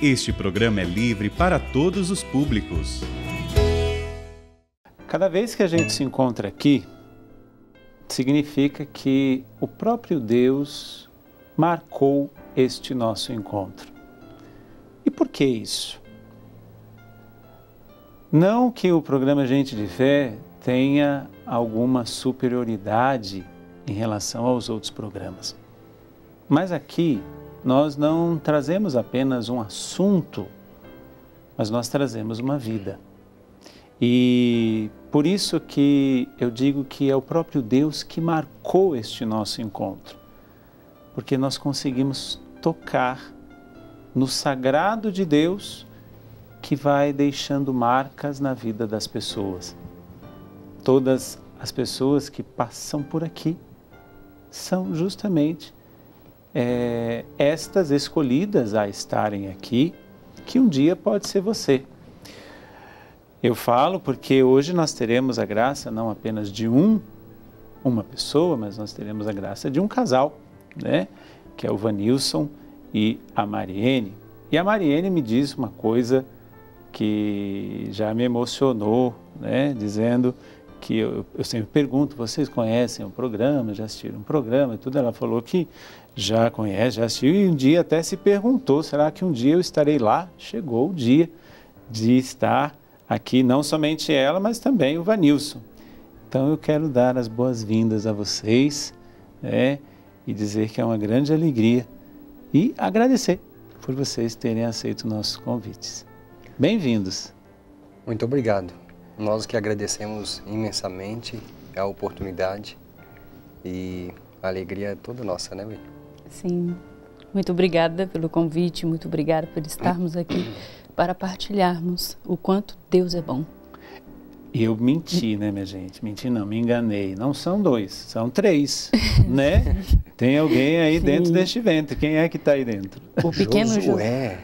Este programa é livre para todos os públicos. Cada vez que a gente se encontra aqui, significa que o próprio Deus marcou este nosso encontro. E por que isso? Não que o programa Gente de Fé tenha alguma superioridade em relação aos outros programas, mas aqui nós não trazemos apenas um assunto, mas nós trazemos uma vida. E por isso que eu digo que é o próprio Deus que marcou este nosso encontro, porque nós conseguimos tocar no sagrado de Deus que vai deixando marcas na vida das pessoas. Todas as pessoas que passam por aqui são justamente estas escolhidas a estarem aqui, que um dia pode ser você. Eu falo porque hoje nós teremos a graça não apenas de uma pessoa, mas nós teremos a graça de um casal, né? Que é o Vanilson e a Mariene. E a Mariene me diz uma coisa que já me emocionou, né? Dizendo que eu sempre pergunto, vocês conhecem o programa, já assistiram o programa e tudo? Ela falou que já conhece, já assistiu, e um dia até se perguntou, será que um dia eu estarei lá? Chegou o dia de estar aqui, não somente ela, mas também o Vanilson. Então eu quero dar as boas-vindas a vocês, né, e dizer que é uma grande alegria e agradecer por vocês terem aceito nossos convites. Bem-vindos. Muito obrigado. Nós que agradecemos imensamente a oportunidade e a alegria é toda nossa, né, Bíblia? Sim. Muito obrigada pelo convite, muito obrigada por estarmos aqui, para partilharmos o quanto Deus é bom. Eu menti, né, minha gente? Menti não, me enganei. Não são dois, são três, né? Tem alguém aí, sim, dentro deste ventre. Quem é que está aí dentro? O pequeno Josué.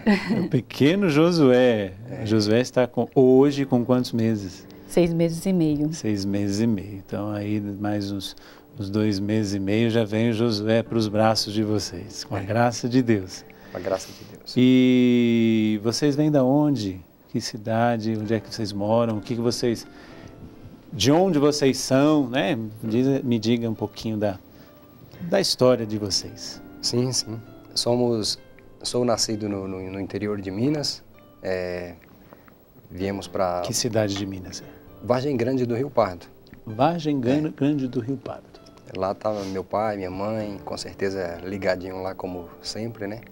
O pequeno Josué. Josué está hoje com quantos meses? 6 meses e meio. 6 meses e meio. Então aí mais uns 2 meses e meio já vem o Josué para os braços de vocês. Com a graça de Deus. A graça de Deus. E vocês vêm da onde? Que cidade? Onde é que vocês moram? O que vocês... De onde vocês são, né? Me diga um pouquinho da história de vocês. Sim, sim. Sou nascido no interior de Minas. Viemos para... Que cidade de Minas? Vargem Grande do Rio Pardo. Vargem Grande do Rio Pardo. Lá estava meu pai, minha mãe, com certeza ligadinho lá como sempre, né?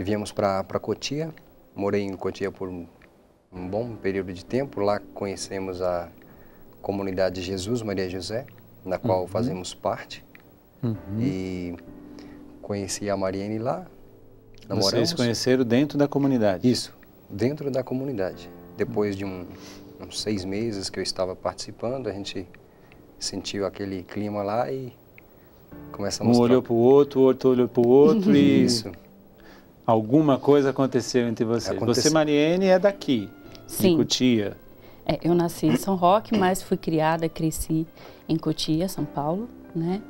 E viemos para Cotia, morei em Cotia por um bom período de tempo. Lá conhecemos a comunidade Jesus Maria José, na qual fazemos parte. E conheci a Mariene lá, namoramos. Vocês conheceram dentro da comunidade? Isso, dentro da comunidade. Depois de uns 6 meses que eu estava participando, a gente... sentiu aquele clima lá e começamos a... Um olhou para o outro olhou para o outro e... Isso. Alguma coisa aconteceu entre vocês. Aconteceu. Você, Mariene, é daqui, sim, de Cotia. Eu nasci em São Roque, mas fui criada, cresci em Cotia, São Paulo, né?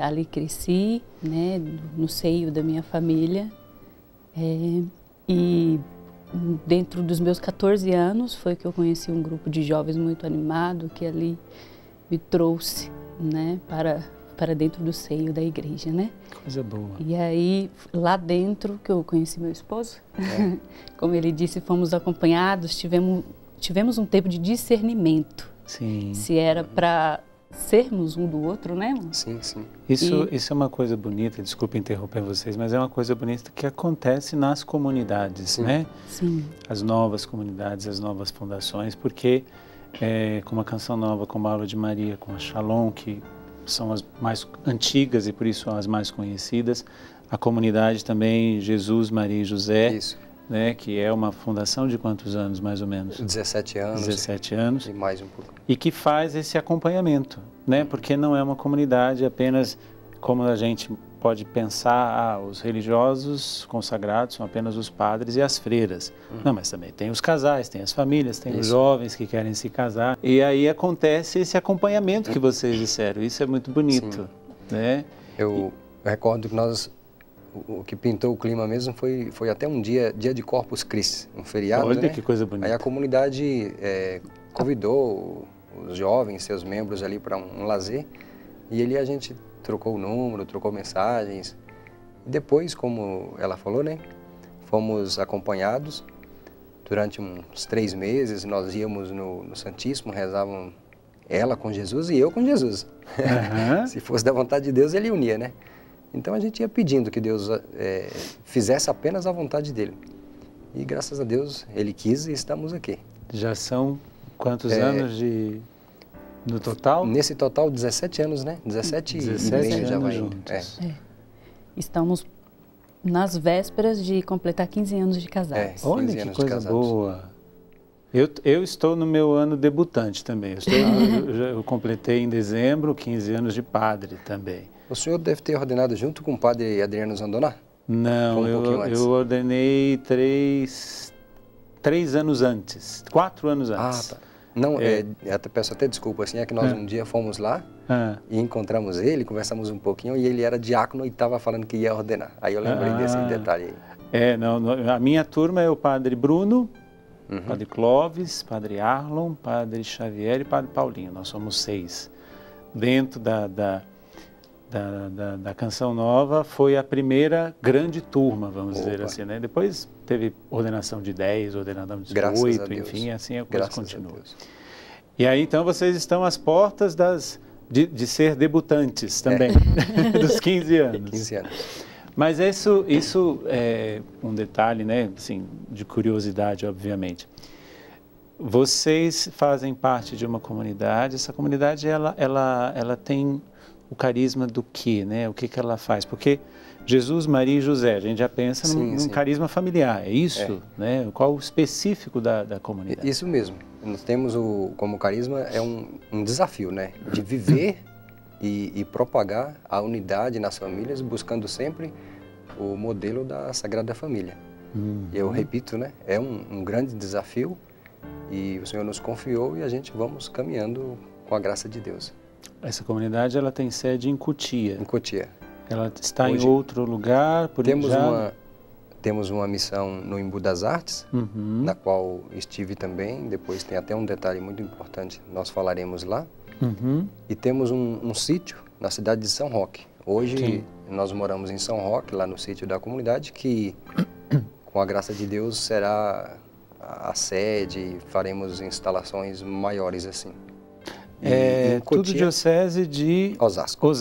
Ali cresci, né, no seio da minha família. E dentro dos meus 14 anos foi que eu conheci um grupo de jovens muito animado que ali... me trouxe, né, para dentro do seio da igreja, né? Coisa boa. E aí, lá dentro, que eu conheci meu esposo, como ele disse, fomos acompanhados, tivemos um tempo de discernimento. Sim. Se era para sermos um do outro, né? Sim, sim. Isso é uma coisa bonita, desculpa interromper vocês, mas é uma coisa bonita que acontece nas comunidades, sim, né? Sim. As novas comunidades, as novas fundações, porque... como a Canção Nova, como a Aula de Maria, com a Shalom, que são as mais antigas e por isso as mais conhecidas. A comunidade também, Jesus, Maria e José, né, que é uma fundação de quantos anos, mais ou menos? 17 anos. 17 anos. E mais um pouco. E que faz esse acompanhamento, né, porque não é uma comunidade apenas como a gente pode pensar, os religiosos consagrados são apenas os padres e as freiras. Não, mas também tem os casais, tem as famílias, tem os jovens que querem se casar. E aí acontece esse acompanhamento que vocês disseram, isso é muito bonito. Sim. né? Eu recordo que nós, o que pintou o clima mesmo foi até um dia de Corpus Christi, um feriado. Olha, né? Que coisa bonita. Aí a comunidade convidou os jovens, seus membros ali para um lazer, e ali a gente trocou o número, trocou mensagens. Depois, como ela falou, né, fomos acompanhados durante uns 3 meses. Nós íamos no Santíssimo, rezavam ela com Jesus e eu com Jesus. Uhum. Se fosse da vontade de Deus, ele unia, né? Então a gente ia pedindo que Deus fizesse apenas a vontade dele. E graças a Deus ele quis e estamos aqui. Já são quantos anos no total? Nesse total, 17 anos, né? 17 e meio já vai juntos. Estamos nas vésperas de completar 15 anos de casados. Olha que coisa boa! Eu estou no meu ano debutante também. Eu completei em dezembro 15 anos de padre também. O senhor deve ter ordenado junto com o padre Adriano Zandoná? Não, eu ordenei 4 anos antes. Ah, tá. Não, peço até desculpa, assim, é que nós um dia fomos lá e encontramos ele, conversamos um pouquinho, e ele era diácono e estava falando que ia ordenar. Aí eu lembrei desse detalhe aí. A minha turma é o padre Bruno, padre Clóvis, padre Arlon, padre Xavier e padre Paulinho. Nós somos 6. Dentro da Canção Nova foi a primeira grande turma, vamos dizer assim, né? Depois teve ordenação de 10, ordenação de 8, enfim, assim a coisa continua. E aí então vocês estão às portas de ser debutantes também, dos 15 anos. 15 anos. Mas isso é um detalhe, né? Assim, de curiosidade, obviamente. Vocês fazem parte de uma comunidade, essa comunidade ela tem o carisma do quê, né? O que que ela faz? Porque Jesus, Maria e José, a gente já pensa num carisma familiar, é isso, né? Qual o específico da comunidade? Isso mesmo. Nós temos como carisma um desafio, né? De viver e propagar a unidade nas famílias, buscando sempre o modelo da Sagrada Família. Eu repito, né? É um grande desafio e o Senhor nos confiou e a gente vamos caminhando com a graça de Deus. Essa comunidade ela tem sede em Cotia. Em Cotia. Ela está hoje, em outro lugar, por exemplo? Temos uma missão no Embu das Artes, na qual estive também. Depois tem até um detalhe muito importante, nós falaremos lá. E temos um sítio na cidade de São Roque. Hoje nós moramos em São Roque, lá no sítio da comunidade, que com a graça de Deus será a sede, faremos instalações maiores assim. Tudo diocese de Osasco.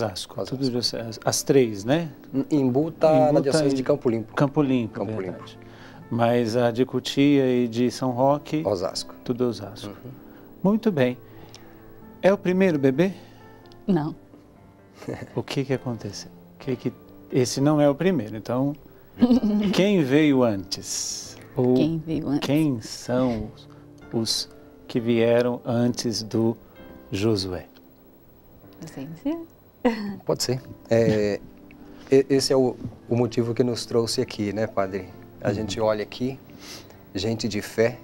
Tudo diocese, as 3, né? Embu está na diocese de Campo Limpo. Campo Limpo. Mas a de Cotia e de São Roque... Osasco. Tudo Osasco. Muito bem. É o primeiro bebê? Não. O que que aconteceu? Esse não é o primeiro, então... Quem veio antes? Quem são os que vieram antes do... Josué. Pode ser. Esse é o motivo que nos trouxe aqui, né, padre? A gente olha aqui, gente de fé,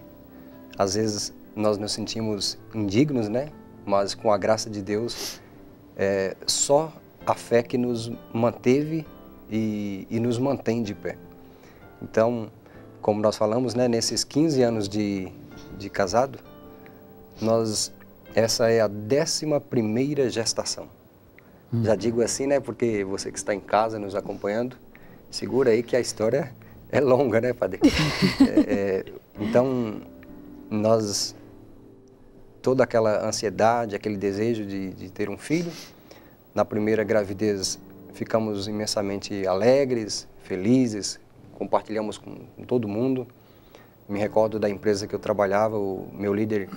às vezes nós nos sentimos indignos, né? Mas com a graça de Deus, só a fé que nos manteve e nos mantém de pé. Então, como nós falamos, né, nesses 15 anos de casado, essa é a 11ª gestação. Já digo assim, né? Porque você que está em casa nos acompanhando, segura aí que a história é longa, né, padre? Então, toda aquela ansiedade, aquele desejo de ter um filho, na primeira gravidez ficamos imensamente alegres, felizes, compartilhamos com todo mundo. Me recordo da empresa que eu trabalhava, o meu líder,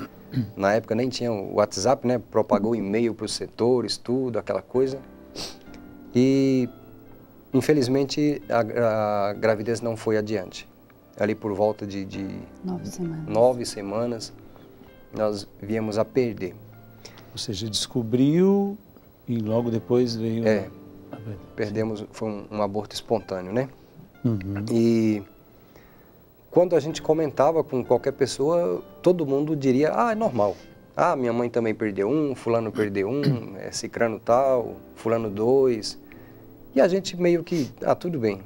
na época nem tinha o WhatsApp, né? Propagou e-mail para os setores, tudo, aquela coisa. E, infelizmente, a gravidez não foi adiante. Ali por volta de 9 semanas, nós viemos a perder. Ou seja, descobriu e logo depois veio... perdemos, foi um aborto espontâneo, né? E... Quando a gente comentava com qualquer pessoa, todo mundo diria, ah, é normal. Ah, minha mãe também perdeu um, fulano perdeu um, cicrano tal, fulano dois. E a gente meio que, ah, tudo bem.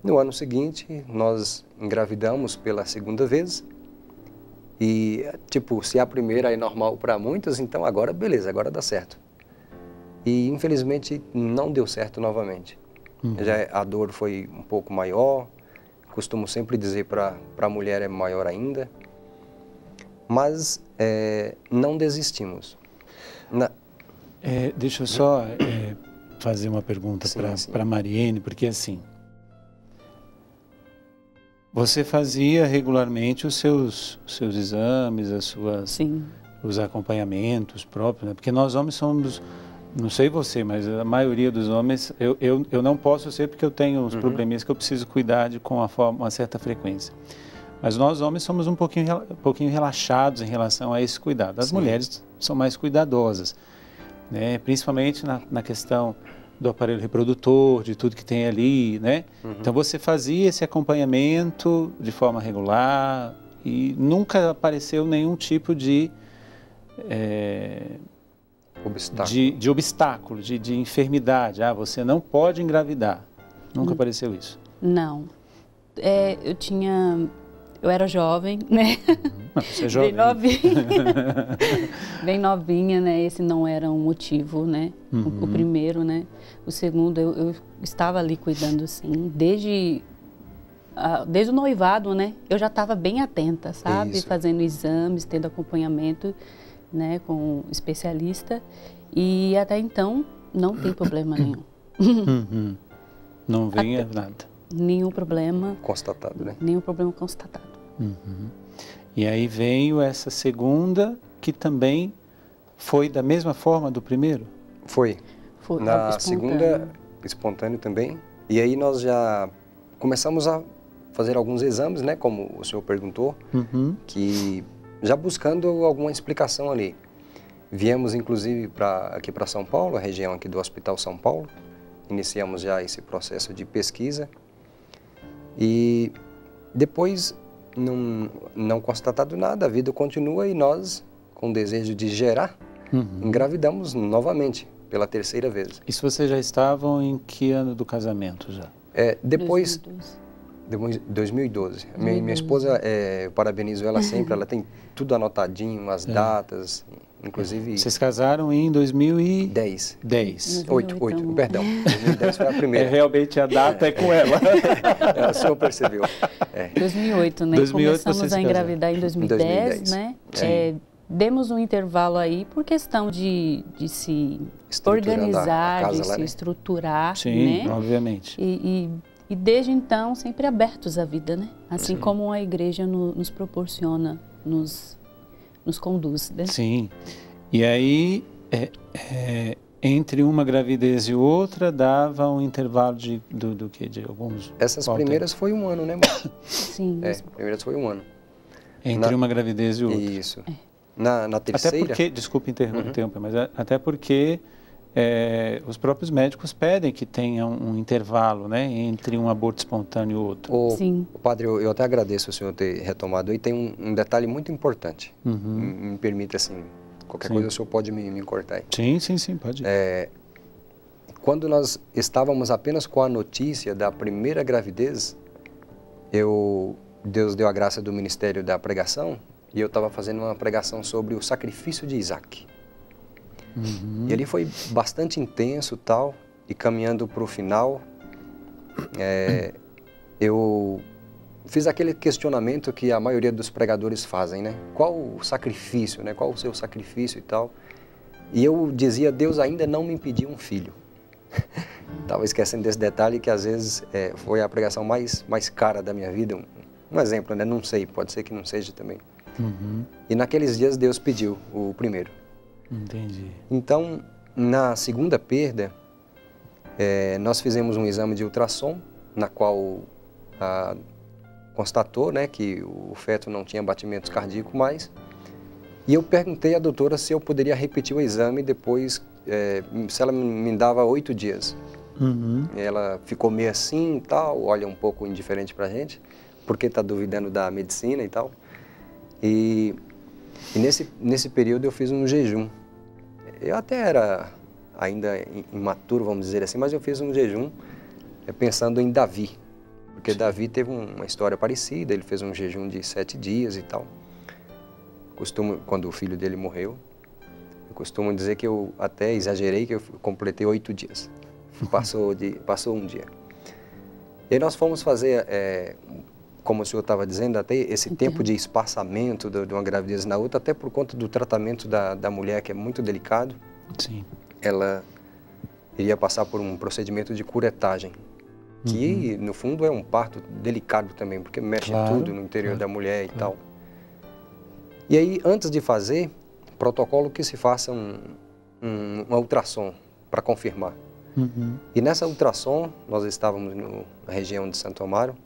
No ano seguinte, nós engravidamos pela segunda vez. E, tipo, se a primeira é normal para muitos, então agora beleza, agora dá certo. E, infelizmente, não deu certo novamente. Uhum. Já a dor foi um pouco maior. Costumo sempre dizer para a mulher é maior ainda. Mas não desistimos. Deixa eu só fazer uma pergunta para Mariene, porque assim... Você fazia regularmente os seus exames, as suas, os acompanhamentos próprios, né? Porque nós homens somos, não sei você, mas a maioria dos homens, eu não posso ser porque eu tenho uns probleminhas que eu preciso cuidar de com uma certa frequência. Mas nós homens somos um pouquinho relaxados em relação a esse cuidado. As mulheres são mais cuidadosas, né? Principalmente na questão do aparelho reprodutor, de tudo que tem ali, né? Então você fazia esse acompanhamento de forma regular e nunca apareceu nenhum tipo de obstáculo, de obstáculo, de enfermidade. Ah, você não pode engravidar. Nunca apareceu isso? Não. Eu era jovem, né? Você é jovem. Bem novinha. Bem novinha, né? Esse não era um motivo, né? O primeiro, né? O segundo, eu estava ali cuidando, sim. Desde o noivado, né? Eu já estava bem atenta, sabe? Isso. Fazendo exames, tendo acompanhamento, né? Com um especialista. E até então, não tem problema nenhum. Não vinha nada. Nenhum problema constatado, né? Nenhum problema constatado. E aí veio essa segunda, que também foi da mesma forma do primeiro? Foi. Na segunda, espontâneo também. E aí nós já começamos a fazer alguns exames, né? Como o senhor perguntou, que já buscando alguma explicação ali. Viemos, inclusive, aqui para São Paulo, a região aqui do Hospital São Paulo. Iniciamos já esse processo de pesquisa. E depois, não constatado nada, a vida continua e nós, com o desejo de gerar, engravidamos novamente, pela terceira vez. Isso vocês já estavam em que ano do casamento já? Depois, 2012. Minha esposa, eu parabenizo ela sempre, ela tem tudo anotadinho, as datas, inclusive... Vocês casaram em 2010. 2008, perdão. 2010 foi a primeira. Realmente a data é com ela. O senhor percebeu. 2008, né? 2008, começamos a engravidar em 2010, né? Demos um intervalo aí por questão de se organizar, de se estruturar, né? Sim, obviamente. E desde então, sempre abertos à vida, né? Assim como a igreja nos proporciona, nos conduz, né? Sim. E aí, entre uma gravidez e outra, dava um intervalo do que? De alguns... Essas primeiras foi um ano, né, mãe? Sim. Primeiras foi um ano. Entre uma gravidez e outra. Isso. Na terceira... Até porque, desculpe interromper, mas até porque... os próprios médicos pedem que tenha um intervalo, né, entre um aborto espontâneo e outro. Padre, eu até agradeço o senhor ter retomado. E tem um detalhe muito importante. Me permita, assim, qualquer coisa o senhor pode me cortar aí. Sim, pode. Quando nós estávamos apenas com a notícia da primeira gravidez, Deus deu a graça do ministério da pregação e eu estava fazendo uma pregação sobre o sacrifício de Isaac. E ali foi bastante intenso, tal, e caminhando para o final, eu fiz aquele questionamento que a maioria dos pregadores fazem, né? Qual o sacrifício, né? Qual o seu sacrifício e tal? E eu dizia, Deus ainda não me impediu um filho. Estava esquecendo desse detalhe que às vezes foi a pregação mais cara da minha vida. Um exemplo, né? Não sei, pode ser que não seja também. E naqueles dias Deus pediu o primeiro. Entendi. Então, na segunda perda, nós fizemos um exame de ultrassom, na qual constatou, né, que o feto não tinha batimentos cardíacos mais. E eu perguntei à doutora se eu poderia repetir o exame depois, se ela me dava 8 dias. Ela ficou meio assim e tal, olha um pouco indiferente para a gente, porque está duvidando da medicina e tal. E E nesse período eu fiz um jejum. Eu até era ainda imaturo, vamos dizer assim, mas eu fiz um jejum pensando em Davi. Porque sim, Davi teve uma história parecida, ele fez um jejum de 7 dias e tal. Quando o filho dele morreu, eu costumo dizer que eu até exagerei, que eu completei 8 dias. Passou um dia. E aí nós fomos fazer, como o senhor estava dizendo, até esse tempo de espaçamento de uma gravidez na outra, até por conta do tratamento da mulher, que é muito delicado. Sim. Ela iria passar por um procedimento de curetagem, que no fundo é um parto delicado também, porque mexe tudo no interior da mulher e tal. E aí, antes de fazer, protocolo que se faça uma ultrassom para confirmar. E nessa ultrassom, nós estávamos na região de Santo Amaro,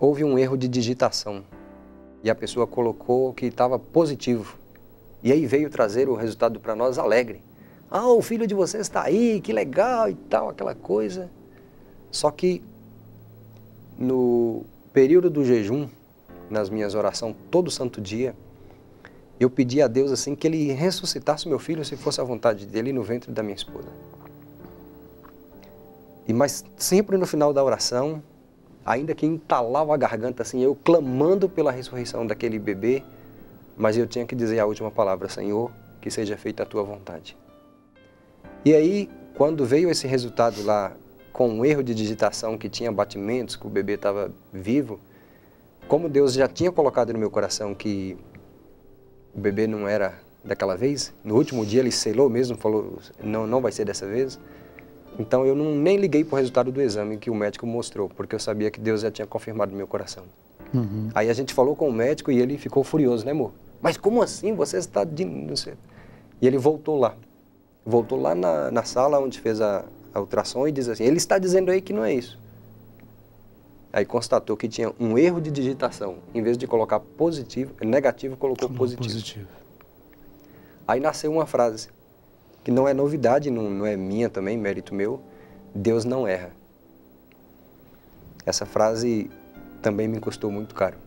houve um erro de digitação e a pessoa colocou que estava positivo. E aí veio trazer o resultado para nós alegre. Ah, o filho de vocês está aí, que legal e tal, aquela coisa. Só que no período do jejum, nas minhas orações, todo santo dia, eu pedi a Deus assim que ele ressuscitasse meu filho, se fosse a vontade dele, no ventre da minha esposa. Mas sempre no final da oração, ainda que entalava a garganta assim, eu clamando pela ressurreição daquele bebê, mas eu tinha que dizer a última palavra: Senhor, que seja feita a tua vontade. E aí, quando veio esse resultado lá, com um erro de digitação, que tinha batimentos, que o bebê estava vivo, como Deus já tinha colocado no meu coração que o bebê não era daquela vez, no último dia ele selou mesmo, falou, não, não vai ser dessa vez. Então eu nem liguei para o resultado do exame que o médico mostrou, porque eu sabia que Deus já tinha confirmado no meu coração. Aí a gente falou com o médico e ele ficou furioso, né, amor? Mas como assim? Você está de... E ele voltou lá. Voltou lá na sala onde fez a ultrassom e diz assim, ele está dizendo aí que não é isso. Aí constatou que tinha um erro de digitação. Em vez de colocar positivo, negativo, colocou positivo. Aí nasceu uma frase, que não é novidade, não é minha também, mérito meu: Deus não erra. Essa frase também me custou muito caro.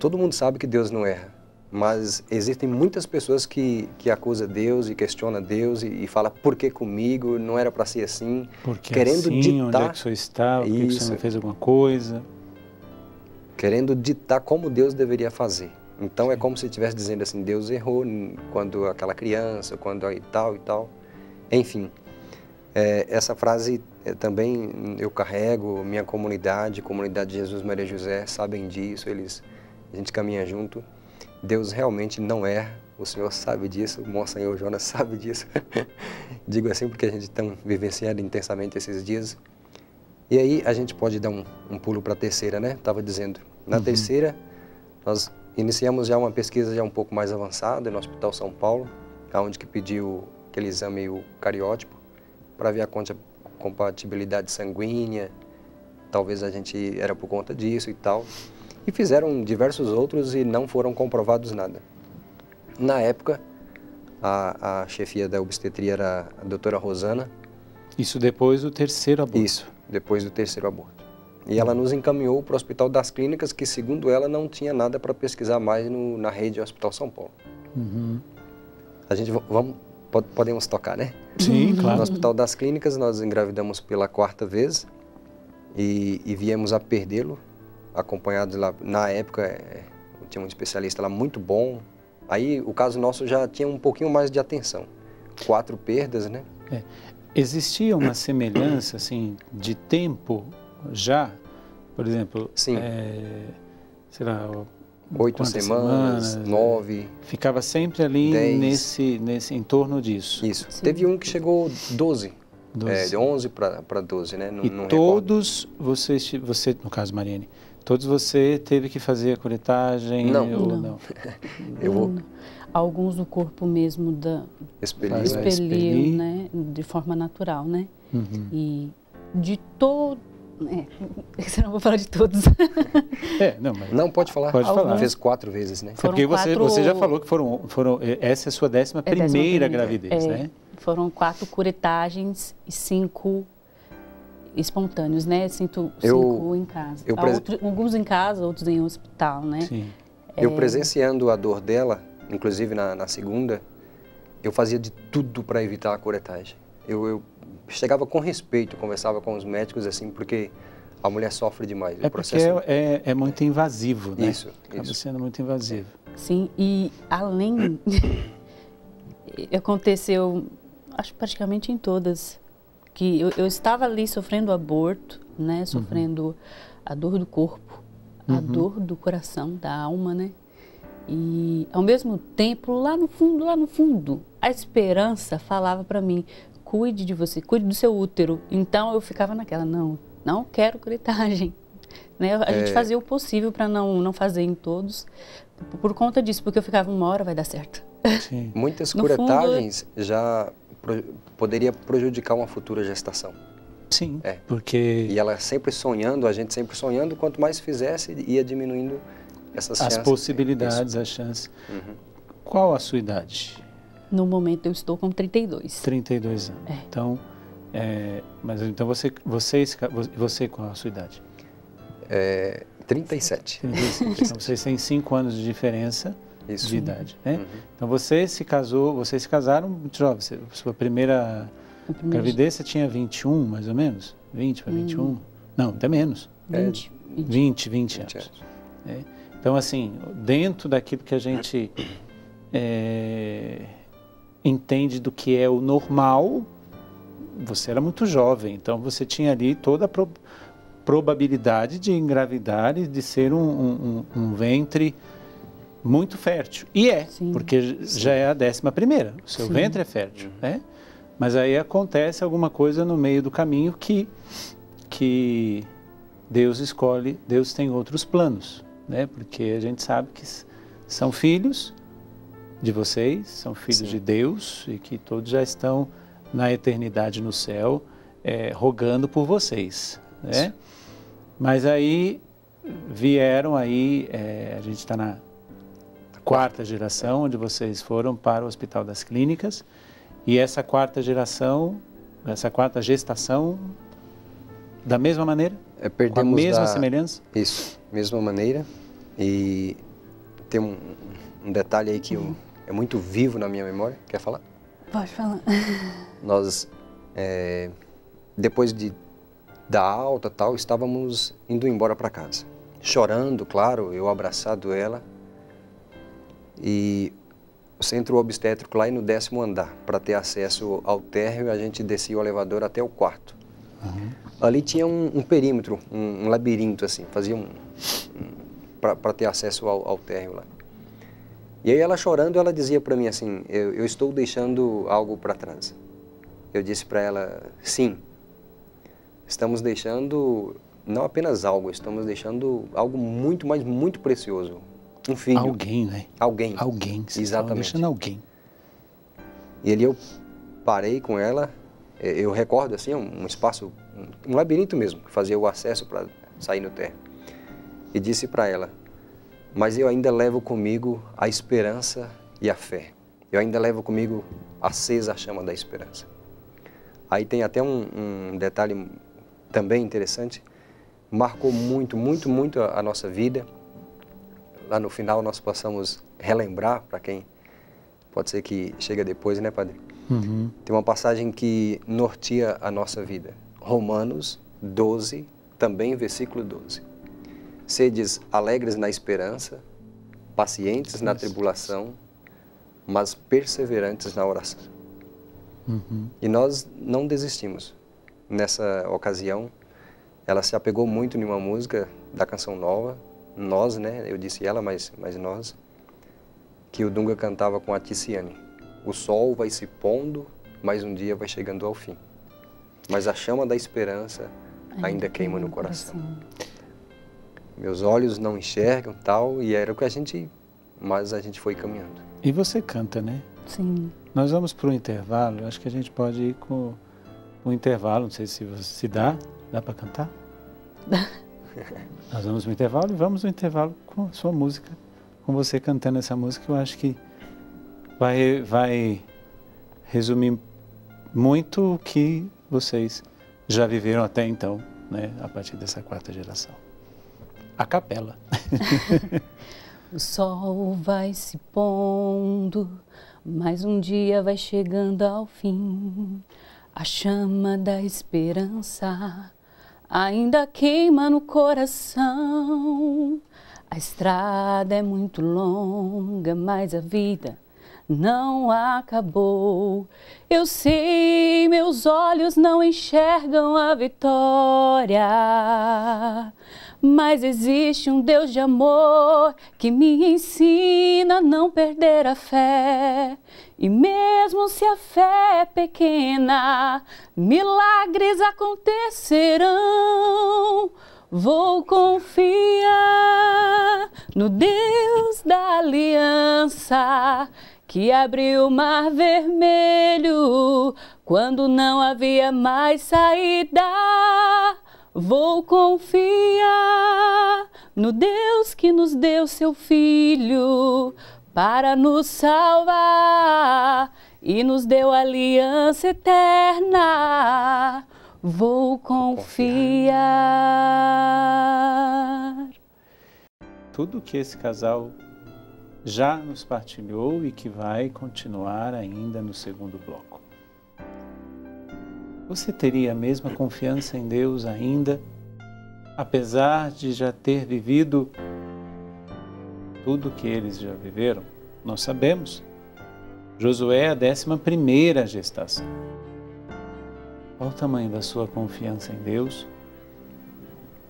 Todo mundo sabe que Deus não erra, mas existem muitas pessoas que acusam Deus e questionam Deus e fala, por que comigo? Não era para ser assim. Porque querendo assim, ditar, onde é que o senhor está? Por que o senhor não fez alguma coisa? Querendo ditar como Deus deveria fazer. Então é como se estivesse dizendo assim, Deus errou quando aquela criança, quando aí tal e tal. Enfim, essa frase também eu carrego, minha comunidade de Jesus Maria José, sabem disso, a gente caminha junto. Deus realmente não erra, o senhor sabe disso, o Monsenhor Jonas sabe disso. Digo assim porque a gente está vivenciando intensamente esses dias. E aí a gente pode dar um pulo para a terceira, né? Estava dizendo, na terceira nós iniciamos já uma pesquisa já um pouco mais avançada no Hospital São Paulo, onde que pediu aquele exame, o cariótipo, para ver a compatibilidade sanguínea, talvez a gente era por conta disso e tal. E fizeram diversos outros e não foram comprovados nada. Na época, a chefia da obstetria era a doutora Rosana. Isso depois do terceiro aborto? Isso, depois do terceiro aborto. E ela nos encaminhou para o Hospital das Clínicas, que segundo ela não tinha nada para pesquisar mais na rede Hospital São Paulo. A gente podemos tocar, né? Sim, claro. No Hospital das Clínicas nós engravidamos pela 4ª vez e viemos a perdê-lo. Acompanhados lá, na época tinha um especialista lá muito bom, aí o caso nosso já tinha um pouquinho mais de atenção. 4 perdas, né? Existia uma semelhança, assim, de tempo já, por exemplo, sim, sei lá, 8 semanas, 9... Ficava sempre ali 10, em torno disso. Isso, sim. Teve um que chegou 12. De 11 para 12, né? Não, e não todos você, no caso Mariene, todos você teve que fazer a curetagem? Não. Eu vou... Alguns o corpo mesmo expeliu, né? De forma natural, né? E de todo... eu não vou falar de todos. Não, mas... não, pode falar. Pode falar. Fez 4 vezes, né? Porque você já falou que foram... Essa é a sua 11ª gravidez, né? Foram 4 curetagens e 5 espontâneos, né? 5 em casa. Alguns em casa, outros em hospital, né? Sim. Eu presenciando a dor dela, inclusive na segunda, eu fazia de tudo para evitar a curetagem. Eu chegava com respeito, conversava com os médicos assim, porque a mulher sofre demais. É porque é muito invasivo, né? Isso, acaba sendo muito invasivo. Sim, e além... aconteceu, acho praticamente em todas, que eu estava ali sofrendo aborto, né? Sofrendo a dor do corpo, a dor do coração, da alma, né? E ao mesmo tempo, lá no fundo, a esperança falava para mim, cuide de você, cuide do seu útero. Então eu ficava naquela, não quero curetagem, né? A gente fazia o possível para não fazer em todos, por conta disso, porque eu ficava, uma hora vai dar certo. Sim. Muitas curetagens fundo, já poderia prejudicar uma futura gestação. Sim, porque... E ela sempre sonhando, a gente sempre sonhando, quanto mais fizesse, ia diminuindo essas chances. As possibilidades, as chances. Qual a sua idade? No momento eu estou com 32. 32 anos. Então, mas então você qual a sua idade? 37. 37. Então vocês têm 5 anos de diferença. Isso. De idade, né? Então vocês se casaram muito jovem. Sua primeira gravidez você tinha 21, mais ou menos? 20 para 21? Não, até menos. 20. 20 anos. É. Então, assim, dentro daquilo que a gente entende do que é o normal, você era muito jovem, então você tinha ali toda a probabilidade de engravidar e de ser um ventre muito fértil. E sim, porque já é a 11ª. O seu ventre é fértil, né? Mas aí acontece alguma coisa no meio do caminho que Deus escolhe, Deus tem outros planos, né? Porque a gente sabe que são filhos de vocês, são filhos de Deus e que todos já estão na eternidade no céu, rogando por vocês, né? Mas aí vieram aí, a gente está na 4ª geração, onde vocês foram para o Hospital das Clínicas, e essa 4ª geração, essa 4ª gestação, da mesma maneira? Com a mesma semelhança? Isso, mesma maneira. E tem um detalhe aí que é muito vivo na minha memória. Quer falar? Pode falar. Nós, depois da alta tal, estávamos indo embora para casa. Chorando, claro, eu abraçado ela. E o centro obstétrico lá é no 10º andar. Para ter acesso ao térreo, a gente descia o elevador até o quarto. Ali tinha um perímetro, um labirinto, assim, fazia para ter acesso ao térreo lá. E aí ela chorando, ela dizia para mim assim, eu estou deixando algo para trás. Eu disse para ela, sim, estamos deixando não apenas algo, estamos deixando algo muito, mas muito precioso. Um filho. Alguém, né? Alguém. Alguém. Exatamente. Deixando alguém. E ali eu parei com ela, eu recordo assim, um espaço, um labirinto mesmo, que fazia o acesso para sair no térreo. E disse para ela, mas eu ainda levo comigo a esperança e a fé. Eu ainda levo comigo acesa a chama da esperança. Aí tem até um detalhe também interessante, marcou muito, muito, muito a nossa vida. Lá no final nós possamos relembrar, para quem pode ser que chega depois, né, padre? Tem uma passagem que norteia a nossa vida. Romanos 12, também versículo 12. Sedes alegres na esperança, pacientes na tribulação, mas perseverantes na oração. E nós não desistimos. Nessa ocasião, ela se apegou muito em uma música da Canção Nova, nós, né? Eu disse ela, mas nós, que o Dunga cantava com a Ticiane. O sol vai se pondo, mas um dia vai chegando ao fim. Mas a chama da esperança ainda queima no coração. Meus olhos não enxergam, tal, e era o que a gente... Mas a gente foi caminhando. E você canta, né? Sim. Nós vamos para o intervalo, acho que a gente pode ir com o intervalo, não sei se dá para cantar? Dá. Nós vamos no intervalo e vamos no intervalo com a sua música, com você cantando essa música. Eu acho que vai resumir muito o que vocês já viveram até então, né? A partir dessa 4ª geração. A capela. O sol vai se pondo, mas um dia vai chegando ao fim. A chama da esperança ainda queima no coração. A estrada é muito longa, mas a vida não acabou. Eu sei, meus olhos não enxergam a vitória, mas existe um Deus de amor que me ensina a não perder a fé. E mesmo se a fé é pequena, milagres acontecerão. Vou confiar no Deus da aliança, que abriu o mar vermelho quando não havia mais saída. Vou confiar no Deus que nos deu seu Filho para nos salvar e nos deu aliança eterna. Vou confiar. Tudo que esse casal já nos partilhou e que vai continuar ainda no segundo bloco. Você teria a mesma confiança em Deus ainda, apesar de já ter vivido tudo que eles já viveram? Nós sabemos. Josué, a 11ª gestação. Qual o tamanho da sua confiança em Deus?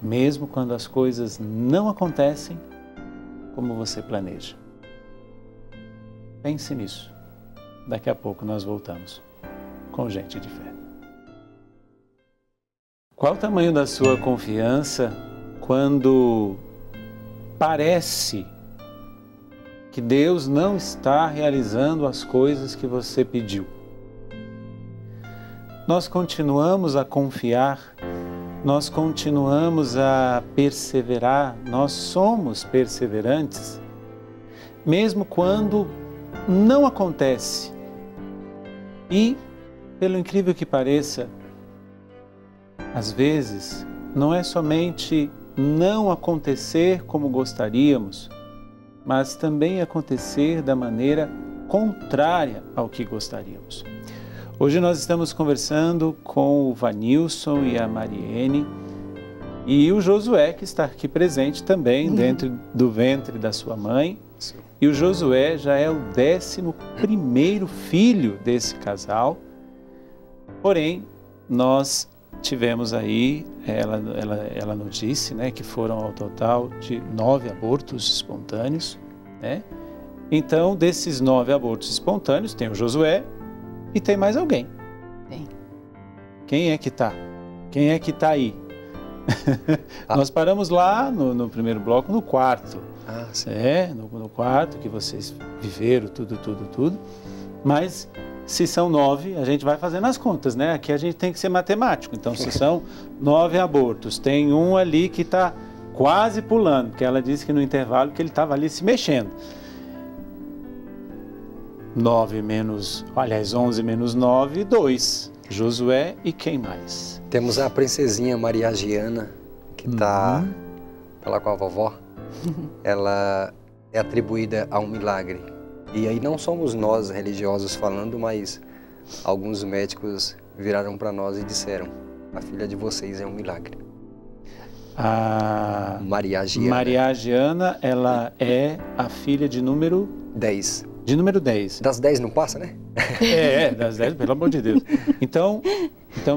Mesmo quando as coisas não acontecem como você planeja. Pense nisso. Daqui a pouco nós voltamos com Gente de Fé. Qual o tamanho da sua confiança quando parece que Deus não está realizando as coisas que você pediu? Nós continuamos a confiar, nós continuamos a perseverar, nós somos perseverantes, mesmo quando não acontece. E, pelo incrível que pareça, às vezes, não é somente não acontecer como gostaríamos, mas também acontecer da maneira contrária ao que gostaríamos. Hoje nós estamos conversando com o Vanilson e a Mariene e o Josué, que está aqui presente também dentro do ventre da sua mãe. Sim. E o Josué já é o 11º filho desse casal, porém nós tivemos aí, ela nos disse, né, que foram ao total de 9 abortos espontâneos, né? Então, desses 9 abortos espontâneos, tem o Josué e tem mais alguém. Bem. Quem é que tá? Quem é que tá aí? Ah. Nós paramos lá no primeiro bloco, no quarto. Ah, sim. É, no quarto que vocês viveram, tudo. Mas se são 9, a gente vai fazendo as contas, né? Aqui a gente tem que ser matemático. Então, se são 9 abortos, tem um ali que está quase pulando, porque ela disse que no intervalo que ele estava ali se mexendo. 11 menos 9, 2. Josué e quem mais? Temos a princesinha Maria Giana, que está lá com a vovó. Ela é atribuída a um milagre. E aí não somos nós religiosos falando, mas alguns médicos viraram para nós e disseram: a filha de vocês é um milagre. A Maria Giana, ela é a filha de número 10. De número 10. Das 10 não passa, né? É, das 10, pelo amor de Deus. Então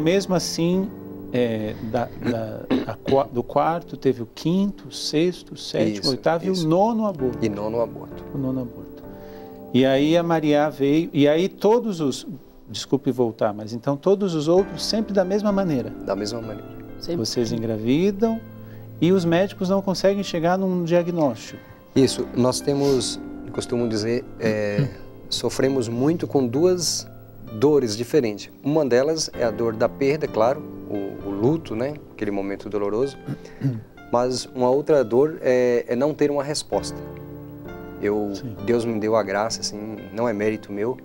mesmo assim, do quarto teve o 5º, 6º, 7º, 8º e o 9º aborto. O 9º aborto. E aí a Maria veio, e aí todos os... Desculpe voltar, mas então todos os outros sempre da mesma maneira. Da mesma maneira. Sempre. Vocês engravidam e os médicos não conseguem chegar num diagnóstico. Isso, nós temos, costumo dizer, sofremos muito com 2 dores diferentes. Uma delas é a dor da perda, claro, o luto, né? Aquele momento doloroso. Mas uma outra dor é não ter uma resposta. Deus me deu a graça, assim, não é mérito meu,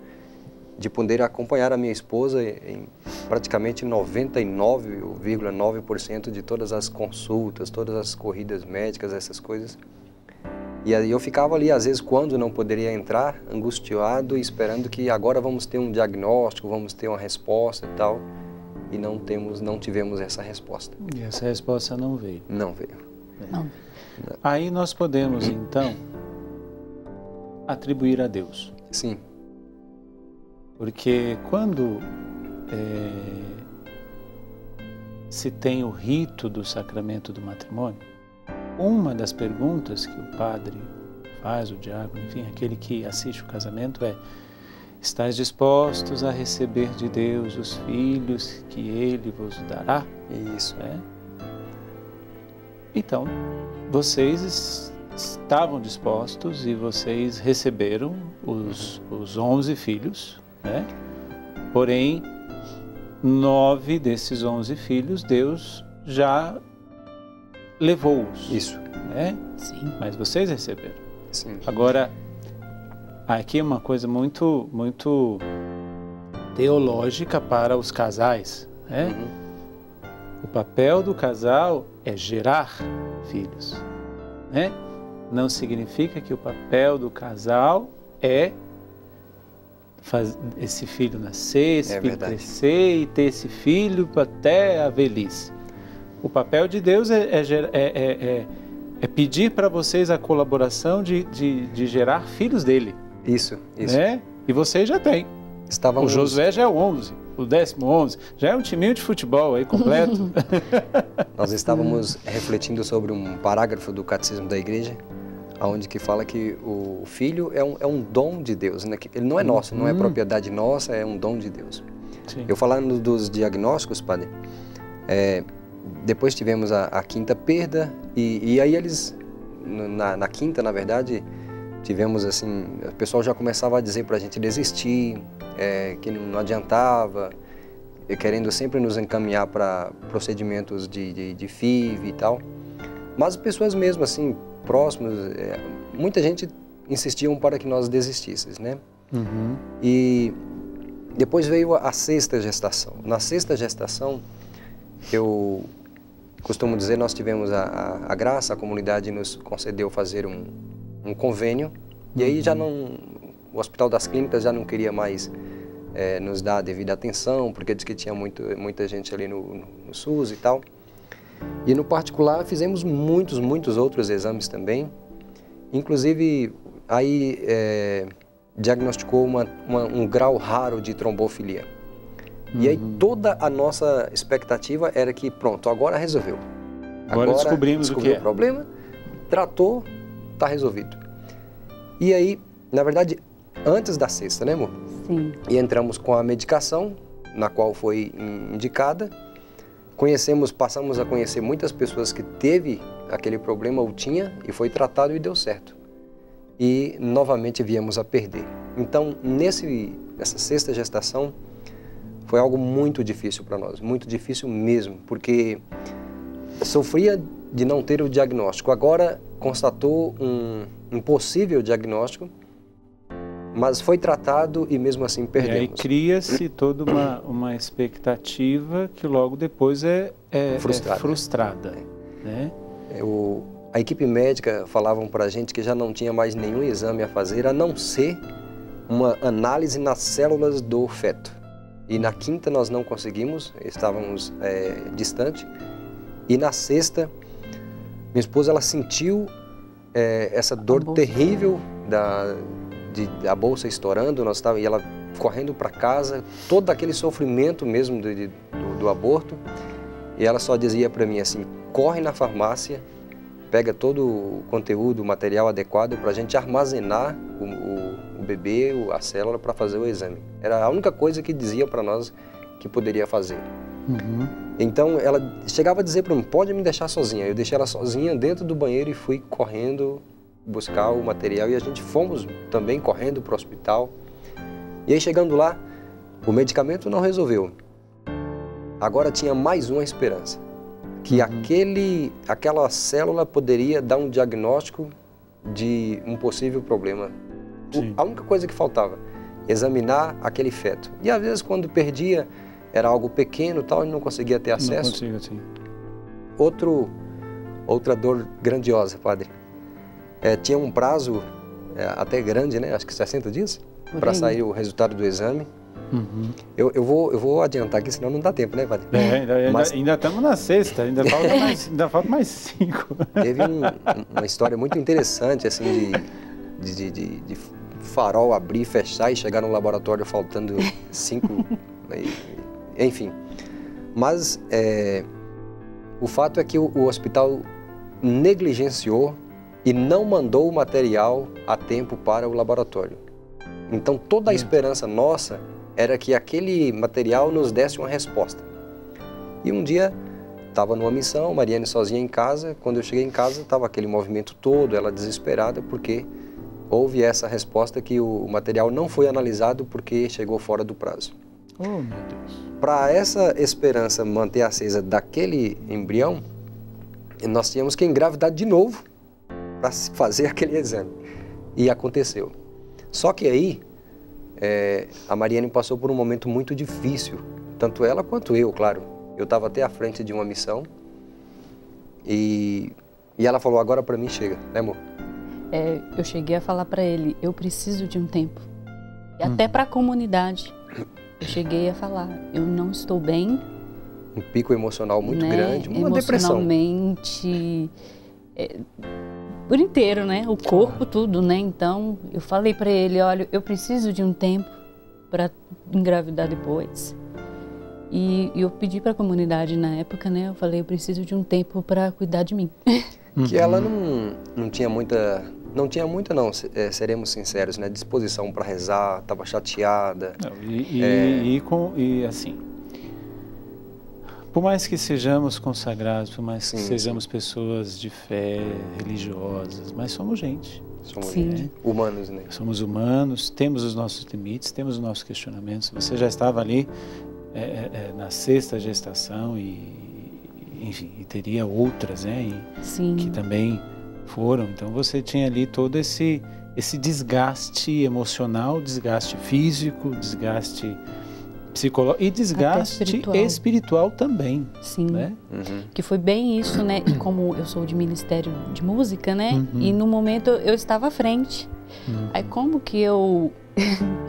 de poder acompanhar a minha esposa em praticamente 99,9% de todas as consultas, todas as corridas médicas, essas coisas. E aí eu ficava ali, às vezes, quando não poderia entrar, angustiado e esperando que agora vamos ter um diagnóstico, vamos ter uma resposta e tal. E não tivemos essa resposta. E essa resposta não veio? Não veio. Não. Aí nós podemos, então, atribuir a Deus. Sim. Porque quando se tem o rito do sacramento do matrimônio, uma das perguntas que o padre faz, o diácono, enfim, aquele que assiste o casamento é: estais dispostos a receber de Deus os filhos que Ele vos dará? Isso. É? Então, vocês estavam dispostos e vocês receberam os 11 filhos, né? Porém, 9 desses 11 filhos, Deus já levou-os. Isso. Né? Sim. Mas vocês receberam. Sim. Agora, aqui é uma coisa muito, muito teológica para os casais, né? Uhum. O papel do casal é gerar filhos, né? Não significa que o papel do casal é fazer esse filho nascer, esse filho crescer e ter esse filho até a velhice. O papel de Deus é pedir para vocês a colaboração de gerar filhos dele. Isso, isso. Né? E vocês já têm. O Josué já é o 11, o 11º, já é um timinho de futebol aí completo. Nós estávamos refletindo sobre um parágrafo do Catecismo da Igreja, onde que fala que o filho é um dom de Deus, né? Ele não é nosso, não é propriedade nossa, é um dom de Deus. Sim. Eu falando dos diagnósticos, padre, depois tivemos a quinta perda, e aí eles, na quinta, na verdade, tivemos assim, o pessoal já começava a dizer para a gente desistir, que não adiantava, querendo sempre nos encaminhar para procedimentos de FIV e tal. Mas pessoas mesmo assim, próximas, muita gente insistia para que nós desistíssemos, né? Uhum. E depois veio a sexta gestação. Na sexta gestação, eu costumo dizer, nós tivemos a graça, a comunidade nos concedeu fazer um convênio, e aí já não... O Hospital das Clínicas já não queria mais nos dar a devida atenção, porque diz que tinha muita gente ali no SUS e tal. E no particular fizemos muitos outros exames também. Inclusive, aí diagnosticou um grau raro de trombofilia. Uhum. E aí toda a nossa expectativa era que, pronto, agora resolveu. Agora descobrimos o que é. O problema, tratou, está resolvido. E aí, na verdade... Antes da sexta, né, amor? Sim. E entramos com a medicação, na qual foi indicada. Passamos a conhecer muitas pessoas que teve aquele problema, ou tinha, e foi tratado e deu certo. E novamente viemos a perder. Então, nessa sexta gestação, foi algo muito difícil para nós, muito difícil mesmo, porque sofria de não ter o diagnóstico. Agora, constatou um possível diagnóstico, mas foi tratado e mesmo assim perdemos. E aí cria-se toda uma expectativa que logo depois é frustrada. Né? A equipe médica falavam para a gente que já não tinha mais nenhum exame a fazer, a não ser uma análise nas células do feto. E na quinta nós não conseguimos, estávamos distante. E na sexta, minha esposa ela sentiu essa dor terrível da bolsa estourando, e ela correndo para casa, todo aquele sofrimento mesmo do aborto. E ela só dizia para mim assim: corre na farmácia, pega todo o conteúdo, o material adequado para a gente armazenar o bebê, a célula, para fazer o exame. Era a única coisa que dizia para nós que poderia fazer. Uhum. Então ela chegava a dizer para mim: pode me deixar sozinha. Eu deixei ela sozinha dentro do banheiro e fui correndo buscar o material, e a gente fomos também correndo para o hospital. E aí, chegando lá, o medicamento não resolveu. Agora tinha mais uma esperança, que aquela célula poderia dar um diagnóstico de um possível problema. A única coisa que faltava, examinar aquele feto. E às vezes, quando perdia, era algo pequeno tal, e não conseguia ter acesso. Não consigo, sim. Outra dor grandiosa, padre. tinha um prazo até grande, né? Acho que 60 dias para sair o resultado do exame. Uhum. Eu vou adiantar aqui, senão não dá tempo, né, padre? Ainda estamos na sexta, ainda falta mais 5. Teve uma história muito interessante, assim, de farol abrir, fechar e chegar no laboratório faltando 5, enfim. Mas o fato é que o hospital negligenciou e não mandou o material a tempo para o laboratório. Então toda a esperança nossa era que aquele material nos desse uma resposta. E um dia, estava numa missão, Mariene sozinha em casa. Quando eu cheguei em casa, estava aquele movimento todo, ela desesperada, porque houve essa resposta que o material não foi analisado porque chegou fora do prazo. Oh, meu Deus! Para essa esperança manter acesa daquele embrião, nós tínhamos que engravidar de novo para fazer aquele exame. E aconteceu. Só que aí, a Mariene passou por um momento muito difícil, tanto ela quanto eu, claro. Eu estava até à frente de uma missão e ela falou, agora para mim chega, né, amor? Eu cheguei a falar para ele, eu preciso de um tempo. E até para a comunidade, eu cheguei a falar, eu não estou bem. Um pico emocional muito grande, uma depressão. Emocionalmente, por inteiro, né? O corpo, tudo, né? Então, eu falei para ele, olha, eu preciso de um tempo para engravidar depois. E eu pedi para a comunidade na época, né? Eu falei, eu preciso de um tempo para cuidar de mim. Que ela não tinha muita, não, seremos sinceros, né? Disposição para rezar, estava chateada. Assim, por mais que sejamos consagrados, por mais que sejamos pessoas de fé, religiosas, mas somos gente. Somos gente. Humanos, né? Somos humanos, temos os nossos limites, temos os nossos questionamentos. Você já estava ali na sexta gestação e teria outras, né? Que também foram. Então você tinha ali todo esse desgaste emocional, desgaste físico, desgaste psicológico e desgaste espiritual também. Sim, né? Que foi bem isso, né? E como eu sou de Ministério de Música, né? E no momento eu estava à frente. Aí como que eu